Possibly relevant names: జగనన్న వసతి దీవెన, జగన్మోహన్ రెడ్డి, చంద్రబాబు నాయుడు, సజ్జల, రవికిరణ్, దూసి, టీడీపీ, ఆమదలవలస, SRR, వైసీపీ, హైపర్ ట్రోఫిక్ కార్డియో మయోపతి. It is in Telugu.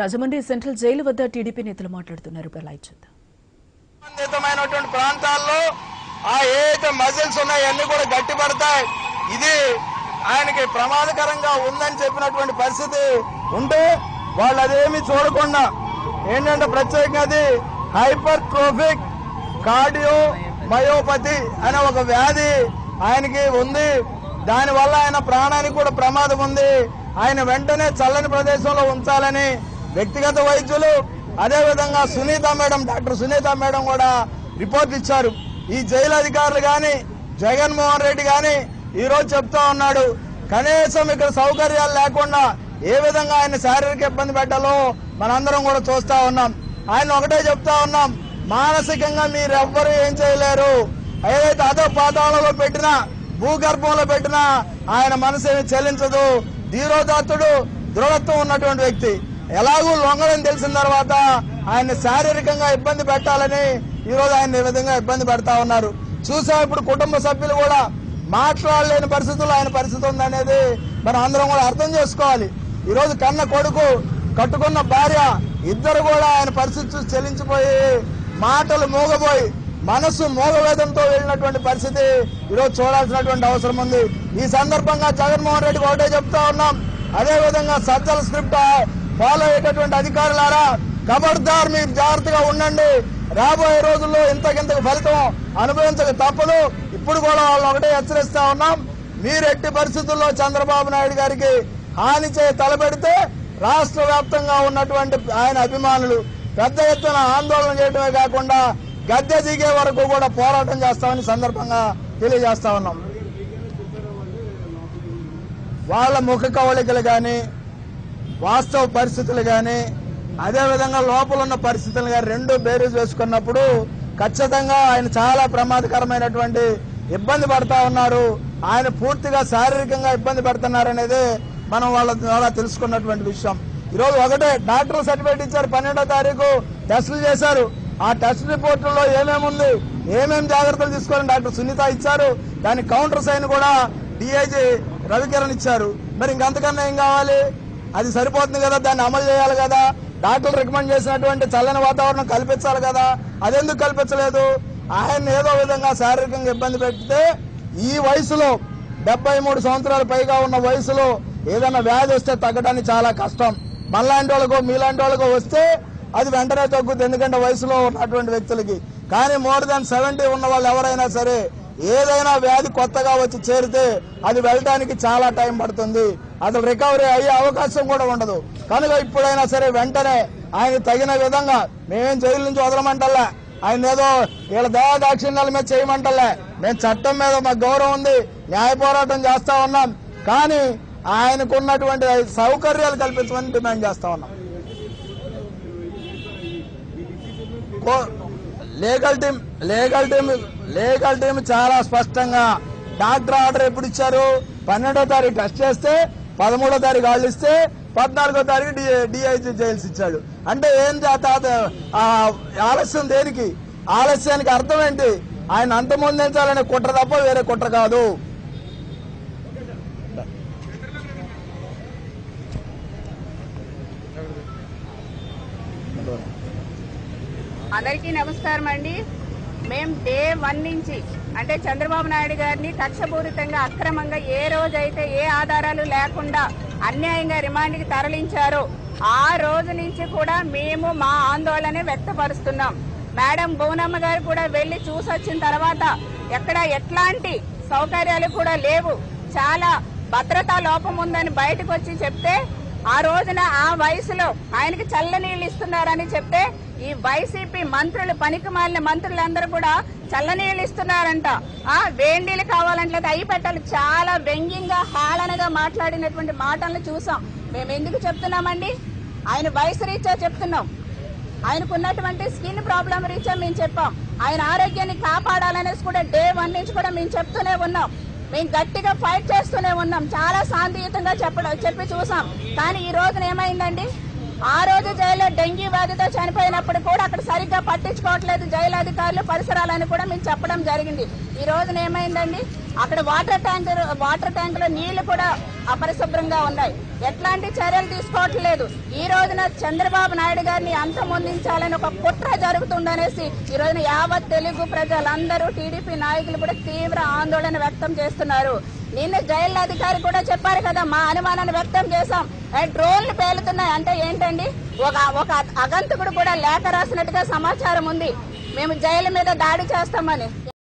రాజమండ్రి సెంట్రల్ జైలు వద్ద టీడీపీ నేతలు మాట్లాడుతున్నారు. ప్రాంతాల్లో మజిల్స్ ఉన్నాయన్నీ కూడా గట్టిపడతాయి. ఇది ఆయనకి ప్రమాదకరంగా ఉందని చెప్పినటువంటి పరిస్థితి ఉంటే వాళ్ళు అదేమి చూడకుండా ఏంటంటే ప్రత్యేకంగా అది హైపర్ ట్రోఫిక్ కార్డియో మయోపతి అనే ఒక వ్యాధి ఆయనకి ఉంది. దానివల్ల ఆయన ప్రాణానికి కూడా ప్రమాదం ఉంది. ఆయన వెంటనే చల్లని ప్రదేశంలో ఉంచాలని వ్యక్తిగత వైద్యులు అదేవిధంగా డాక్టర్ సునీత మేడం కూడా రిపోర్ట్ ఇచ్చారు. ఈ జైలు అధికారులు కానీ జగన్మోహన్ రెడ్డి కానీ ఈరోజు చెప్తా ఉన్నాడు, కనీసం ఇక్కడ సౌకర్యాలు లేకుండా ఏ విధంగా ఆయన శారీరక ఇబ్బంది పెట్టాలో మనందరం కూడా చూస్తా ఉన్నాం. ఆయన ఒకటే చెప్తా ఉన్నాం, మానసికంగా మీరెవ్వరూ ఏం చేయలేరు. ఏదైతే అదో పాతాళంలో పెట్టినా భూగర్భంలో పెట్టినా ఆయన మనసు ఏమి చెల్లించదు. ధీరోదాత్తుడు, దృఢత్వం ఉన్నటువంటి వ్యక్తి. ఎలాగూ లొంగడం తెలిసిన తర్వాత ఆయన శారీరకంగా ఇబ్బంది పెట్టాలని ఈరోజు ఆయన ఈ విధంగా ఇబ్బంది పెడతా ఉన్నారు. చూసా ఇప్పుడు కుటుంబ సభ్యులు కూడా మాట్లాడలేని పరిస్థితుల్లో ఆయన పరిస్థితి ఉందనేది మనం అందరం కూడా అర్థం చేసుకోవాలి. ఈరోజు కన్న కొడుకు, కట్టుకున్న భార్య ఇద్దరు కూడా ఆయన పరిస్థితి చెల్లించిపోయి మాటలు మోగబోయి మనసు మోగవేదంతో వెళ్ళినటువంటి పరిస్థితి ఈరోజు చూడాల్సినటువంటి అవసరం ఉంది. ఈ సందర్భంగా జగన్మోహన్ రెడ్డికి ఒకటే చెప్తా ఉన్నాం, అదేవిధంగా సజ్జల స్క్రిప్ట్ ఫాలో అయ్యేటటువంటి అధికారులారా ఖబర్దార్ మీరు జాగ్రత్తగా ఉండండి. రాబోయే రోజుల్లో ఇంతకింతకు ఫలితం అనుభవించక తప్పదు. ఇప్పుడు కూడా వాళ్ళు ఒకటే హెచ్చరిస్తా ఉన్నాం, మీరు ఎట్టి పరిస్థితుల్లో చంద్రబాబు నాయుడు గారికి హాని చేయ తలపెడితే రాష్ట్ర వ్యాప్తంగా ఉన్నటువంటి ఆయన అభిమానులు పెద్ద ఎత్తున ఆందోళన చేయడమే కాకుండా గద్దె దిగే వరకు కూడా పోరాటం చేస్తామని సందర్భంగా తెలియజేస్తా ఉన్నాం. వాళ్ళ ముఖ కవళికలు కానీ వాస్తవ పరిస్థితులు కానీ అదేవిధంగా లోపల ఉన్న పరిస్థితులు కానీ రెండు బేరీజ్ వేసుకున్నప్పుడు ఖచ్చితంగా ఆయన చాలా ప్రమాదకరమైనటువంటి ఇబ్బంది పడతా ఉన్నారు. ఆయన పూర్తిగా శారీరకంగా ఇబ్బంది పడుతున్నారనేది మనం వాళ్ళ ద్వారా తెలుసుకున్నటువంటి విషయం. ఈరోజు ఒకటే డాక్టర్ సర్టిఫికేట్ ఇచ్చారు, 12వ తారీఖు టెస్టులు చేశారు. ఆ టెస్ట్ రిపోర్టుల్లో ఏమేముంది, ఏమేమి జాగ్రత్తలు తీసుకోవాలని డాక్టర్ సునీత ఇచ్చారు. దాని కౌంటర్ సైన్ కూడా డిఐజీ రవికిరణ్ ఇచ్చారు. మరి ఇంకంతకన్నా ఏం కావాలి? అది సరిపోతుంది కదా, దాన్ని అమలు చేయాలి కదా. డాక్టర్లు రికమెండ్ చేసినటువంటి చల్లని వాతావరణం కల్పించాలి కదా, అదెందుకు కల్పించలేదు? ఆయన ఏదో విధంగా శారీరకంగా ఇబ్బంది పెడితే ఈ వయసులో 73 సంవత్సరాలు పైగా ఉన్న వయసులో ఏదైనా వ్యాధి వస్తే తగ్గడానికి చాలా కష్టం. మనలాంటి వాళ్ళకో మీలాంటి వాళ్ళకో వస్తే అది వెంటనే తగ్గుద్ది, ఎందుకంటే వయసులో ఉన్నటువంటి వ్యక్తులకి. కానీ 70 ఉన్న వాళ్ళు ఎవరైనా సరే ఏదైనా వ్యాధి కొత్తగా వచ్చి చేరితే అది వెళ్ళడానికి చాలా టైం పడుతుంది, అసలు రికవరీ అయ్యే అవకాశం కూడా ఉండదు. కనుక ఇప్పుడైనా సరే వెంటనే ఆయన తగిన విధంగా, మేమేం జైలు నుంచి వదలమంటల్లా, ఆయన ఏదో వీళ్ళ దయా దాక్షిణ్యాల మీద చేయమంటల్లా, మేము చట్టం మీద మాకు గౌరవం ఉంది, న్యాయ పోరాటం చేస్తా ఉన్నాం. కానీ ఆయనకున్నటువంటి సౌకర్యాలు కల్పించమని డిమాండ్ చేస్తా ఉన్నాం. లీగల్ టీం చాలా స్పష్టంగా డాక్టర్ ఆర్డర్ ఎప్పుడు ఇచ్చారు, 12వ తారీఖు టెస్ట్ చేస్తే, 13వ తారీఖు వాళ్ళు ఇస్తే, 14వ తారీఖు డిఐజీ జైల్స్ ఇచ్చాడు. అంటే ఏం ఆలస్యం? దేనికి ఆలస్యానికి అర్థం ఏంటి? ఆయన అంతమొందించాలనే కుట్ర తప్ప వేరే కుట్ర కాదు. అందరికీ నమస్కారం అండి. మేము డే 1 నుంచి అంటే చంద్రబాబు నాయుడు గారిని కక్షపూరితంగా అక్రమంగా ఏ రోజైతే ఏ ఆధారాలు లేకుండా అన్యాయంగా రిమాండ్కి తరలించారో ఆ రోజు నుంచి కూడా మేము మా ఆందోళన వ్యక్తపరుస్తున్నాం. మేడం భువనమ్మ గారు కూడా వెళ్ళి చూసొచ్చిన తర్వాత ఎక్కడ ఎట్లాంటి సౌకర్యాలు కూడా లేవు, చాలా భద్రతా లోపం ఉందని బయటకు వచ్చి చెప్తే, ఆ రోజున ఆ వయసులో ఆయనకి చల్లనీళ్ళు ఇస్తున్నారని చెప్తే, ఈ వైసీపీ మంత్రులు పనికిమాలిన మంత్రులందరూ కూడా చల్లనీళ్ళు ఇస్తున్నారంట, ఆ వేండీలు కావాలంటే అయి పెట్టాలి, చాలా వ్యంగ్యంగా హేళనగా మాట్లాడినటువంటి మాటలను చూసాం. మేము ఎందుకు చెప్తున్నామండి, ఆయన వయసు రీత్యా చెప్తున్నాం, ఆయనకున్నటువంటి స్కిన్ ప్రాబ్లం రీత్యా మేము చెప్పాం, ఆయన ఆరోగ్యాన్ని కాపాడాలనేసి కూడా డే 1 నుంచి కూడా మేము చెప్తూనే ఉన్నాం. మేము గట్టిగా ఫైట్ చేస్తూనే ఉన్నాం, చాలా శాంతియుతంగా చెప్పి చూసాం. కానీ ఈ రోజున ఏమైందండి, ఆ రోజు జైల్లో డెంగ్యూ వ్యాధితో చనిపోయినప్పుడు కూడా అక్కడ సరిగ్గా పట్టించుకోవట్లేదు జైలు అధికారులు, పరిసరాలని కూడా మేము చెప్పడం జరిగింది. ఈ రోజున ఏమైందండి, అక్కడ వాటర్ ట్యాంక్ లో నీళ్లు కూడా అపరిశుభ్రంగా ఉన్నాయి. ఎట్లాంటి చర్యలు తీసుకోవట్లేదు. ఈ రోజున చంద్రబాబు నాయుడు గారిని అంతమొందించాలని ఒక కుట్ర జరుగుతుందనేసి ఈ రోజున యావత్ తెలుగు ప్రజలందరూ టీడీపీ నాయకులు కూడా తీవ్ర ఆందోళన వ్యక్తం చేస్తున్నారు. నిన్న జైలు అధికారి కూడా చెప్పారు కదా, మా అనుమానాన్ని వ్యక్తం చేశాం, డ్రోన్లు పేలుతున్నాయి అంటే ఏంటండి, ఒక అగంతకుడు కూడా లేఖ రాసినట్టుగా సమాచారం ఉంది, మేము జైలు మీద దాడి చేస్తామని.